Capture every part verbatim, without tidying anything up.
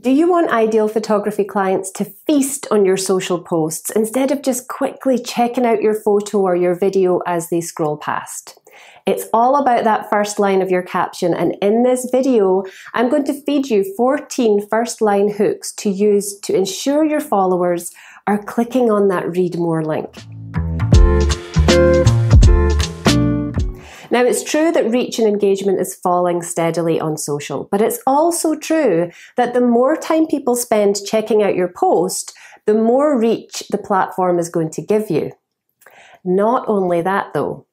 Do you want ideal photography clients to feast on your social posts instead of just quickly checking out your photo or your video as they scroll past? It's all about that first line of your caption, and in this video, I'm going to feed you fourteen first line hooks to use to ensure your followers are clicking on that read more link. Now, it's true that reach and engagement is falling steadily on social, but it's also true that the more time people spend checking out your post, the more reach the platform is going to give you. Not only that though,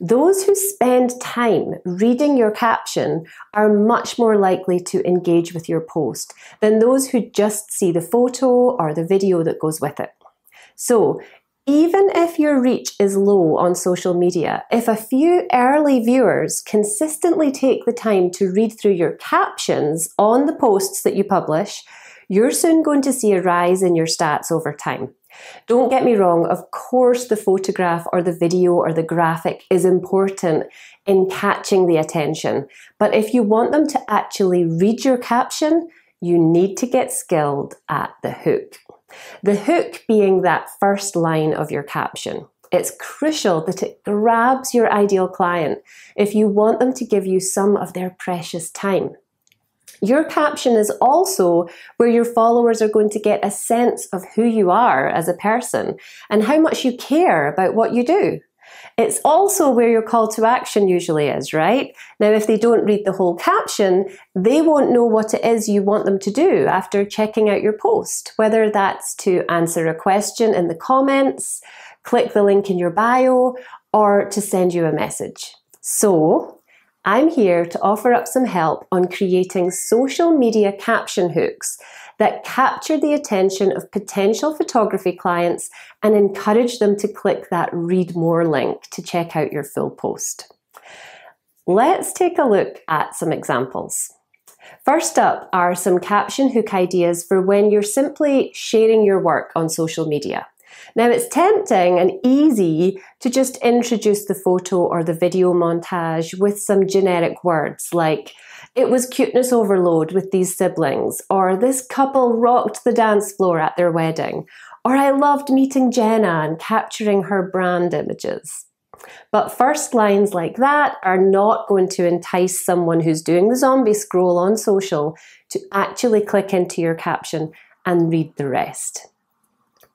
those who spend time reading your caption are much more likely to engage with your post than those who just see the photo or the video that goes with it. So, even if your reach is low on social media, if a few early viewers consistently take the time to read through your captions on the posts that you publish, you're soon going to see a rise in your stats over time. Don't get me wrong, of course the photograph or the video or the graphic is important in catching the attention, but if you want them to actually read your caption, you need to get skilled at the hook. The hook being that first line of your caption. It's crucial that it grabs your ideal client if you want them to give you some of their precious time. Your caption is also where your followers are going to get a sense of who you are as a person and how much you care about what you do. It's also where your call to action usually is, right? Now, if they don't read the whole caption, they won't know what it is you want them to do after checking out your post, whether that's to answer a question in the comments, click the link in your bio, or to send you a message. So, I'm here to offer up some help on creating social media caption hooks that capture the attention of potential photography clients and encourage them to click that read more link to check out your full post. Let's take a look at some examples. First up are some caption hook ideas for when you're simply sharing your work on social media. Now, it's tempting and easy to just introduce the photo or the video montage with some generic words like, "It was cuteness overload with these siblings," or "This couple rocked the dance floor at their wedding," or "I loved meeting Jenna and capturing her brand images." But first lines like that are not going to entice someone who's doing the zombie scroll on social to actually click into your caption and read the rest.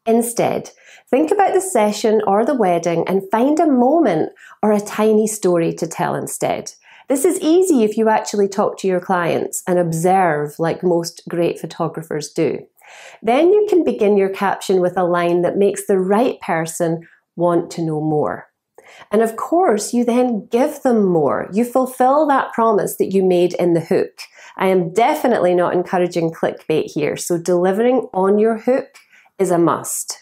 Instead, think about the session or the wedding and find a moment or a tiny story to tell instead. This is easy if you actually talk to your clients and observe like most great photographers do. Then you can begin your caption with a line that makes the right person want to know more. And of course, you then give them more. You fulfill that promise that you made in the hook. I am definitely not encouraging clickbait here, so delivering on your hook is a must.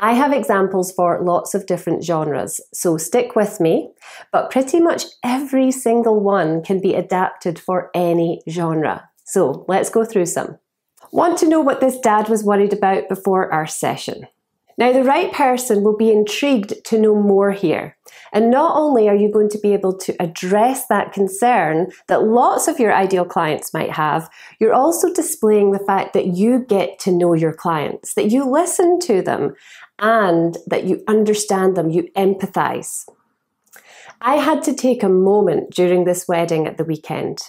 I have examples for lots of different genres, so stick with me, but pretty much every single one can be adapted for any genre. So let's go through some. Want to know what this dad was worried about before our session? Now, the right person will be intrigued to know more here. And not only are you going to be able to address that concern that lots of your ideal clients might have, you're also displaying the fact that you get to know your clients, that you listen to them, and that you understand them, you empathize. I had to take a moment during this wedding at the weekend.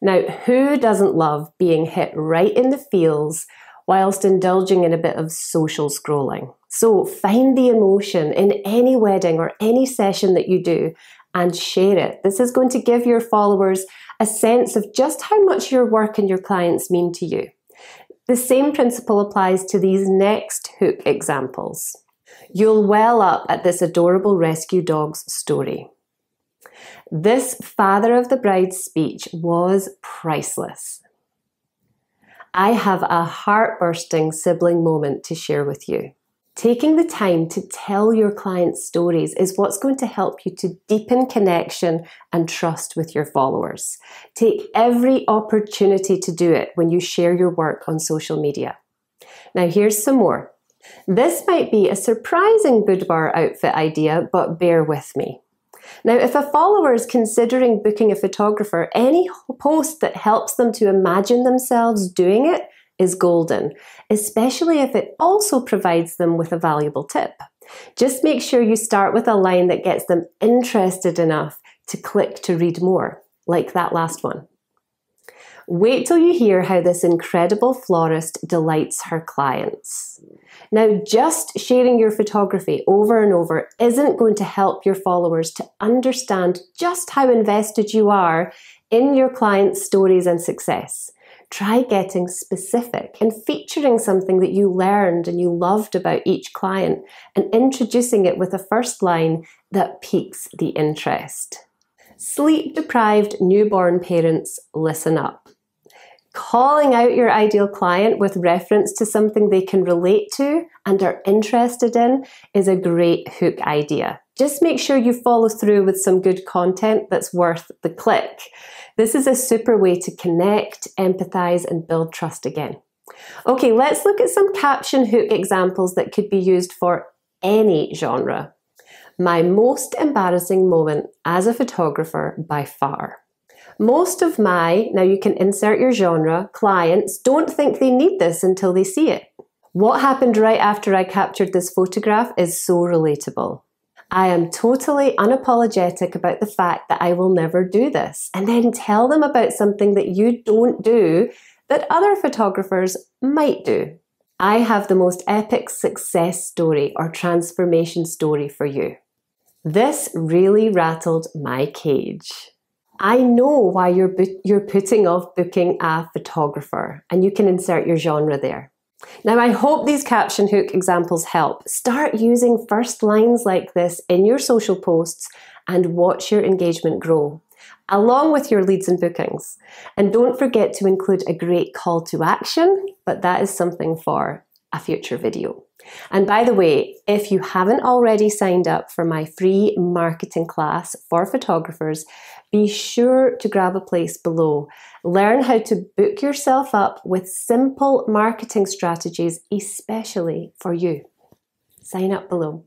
Now, who doesn't love being hit right in the feels whilst indulging in a bit of social scrolling? So find the emotion in any wedding or any session that you do and share it. This is going to give your followers a sense of just how much your work and your clients mean to you. The same principle applies to these next hook examples. You'll well up at this adorable rescue dog's story. This father of the bride's speech was priceless. I have a heart-bursting sibling moment to share with you. Taking the time to tell your clients stories is what's going to help you to deepen connection and trust with your followers. Take every opportunity to do it when you share your work on social media. Now, here's some more. This might be a surprising boudoir outfit idea, but bear with me. Now, if a follower is considering booking a photographer, any post that helps them to imagine themselves doing it is golden, especially if it also provides them with a valuable tip. Just make sure you start with a line that gets them interested enough to click to read more, like that last one. Wait till you hear how this incredible florist delights her clients. Now, just sharing your photography over and over isn't going to help your followers to understand just how invested you are in your clients' stories and success. Try getting specific and featuring something that you learned and you loved about each client and introducing it with a first line that piques the interest. Sleep-deprived newborn parents, listen up. Calling out your ideal client with reference to something they can relate to and are interested in is a great hook idea. Just make sure you follow through with some good content that's worth the click. This is a super way to connect, empathize, and build trust again. Okay, let's look at some caption hook examples that could be used for any genre. My most embarrassing moment as a photographer by far. Most of my, now you can insert your genre, clients don't think they need this until they see it. What happened right after I captured this photograph is so relatable. I am totally unapologetic about the fact that I will never do this, and then tell them about something that you don't do that other photographers might do. I have the most epic success story or transformation story for you. This really rattled my cage. I know why you're, you're putting off booking a photographer, and you can insert your genre there. Now, I hope these caption hook examples help. Start using first lines like this in your social posts and watch your engagement grow, along with your leads and bookings. And don't forget to include a great call to action, but that is something for a future video. And by the way, if you haven't already signed up for my free marketing class for photographers, be sure to grab a place below. Learn how to book yourself up with simple marketing strategies, especially for you. Sign up below.